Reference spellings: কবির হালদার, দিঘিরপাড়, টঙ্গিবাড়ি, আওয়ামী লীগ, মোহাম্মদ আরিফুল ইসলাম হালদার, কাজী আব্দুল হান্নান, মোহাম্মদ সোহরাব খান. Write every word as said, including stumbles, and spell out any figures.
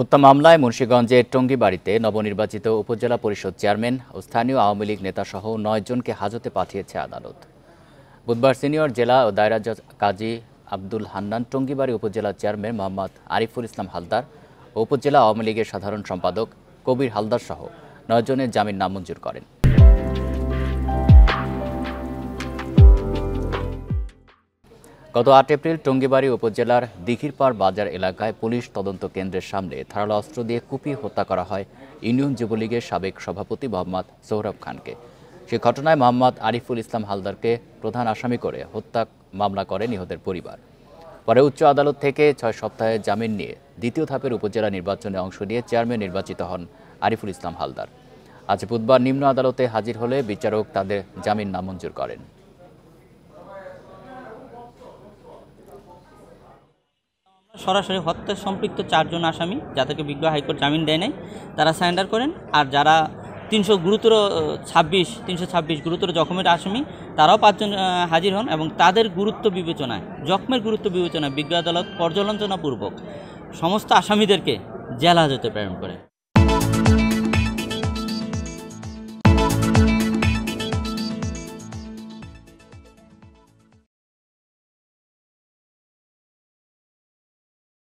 হত্যা মামলায় মুন্সিগঞ্জের টঙ্গিবাড়িতে নবনির্বাচিত উপজেলা পরিষদ চেয়ারম্যান ও স্থানীয় আওয়ামী লীগ নেতাসহ নয় জনকে হাজতে পাঠিয়েছে আদালত। বুধবার সিনিয়র জেলা ও দায়রা জজ কাজী আব্দুল হান্নান টঙ্গিবাড়ি উপজেলা চেয়ারম্যান মোহাম্মদ আরিফুল ইসলাম হালদার ও উপজেলা আওয়ামী লীগের সাধারণ সম্পাদক কবির হালদার সহ নয় জনের জামিন নামঞ্জুর করেন। গত আট এপ্রিল টঙ্গিবাড়ি উপজেলার দিঘিরপাড় বাজার এলাকায় পুলিশ তদন্ত কেন্দ্রের সামনে ধারালো অস্ত্র দিয়ে কুপিয়ে হত্যা করা হয় ইউনিয়ন যুবলীগের সাবেক সভাপতি মোহাম্মদ সোহরাব খানকে। সে ঘটনায় মোহাম্মদ আরিফুল ইসলাম হালদারকে প্রধান আসামি করে হত্যা মামলা করে নিহতের পরিবার। পরে উচ্চ আদালত থেকে ছয় সপ্তাহে জামিন নিয়ে দ্বিতীয় ধাপের উপজেলা নির্বাচনে অংশ নিয়ে চেয়ারম্যান নির্বাচিত হন আরিফুল ইসলাম হালদার। আজ বুধবার নিম্ন আদালতে হাজির হলে বিচারক তাদের জামিন নামঞ্জুর করেন। সরাসরি হত্যা সম্পৃক্ত চারজন আসামি, যাদেরকে বিজ্ঞ হাইকোর্ট জামিন দেয় নাই, তারা সারেন্ডার করেন। আর যারা তিনশো গুরুতর ছাব্বিশ তিনশো ছাব্বিশ গুরুতর জখমের আসামি, তারাও পাঁচজন হাজির হন এবং তাদের গুরুত্ব বিবেচনায় জখমের গুরুত্ব বিবেচনায় বিজ্ঞ আদালত পর্যালোচনাপূর্বক সমস্ত আসামিদেরকে জেল হাজতে প্রেরণ করে।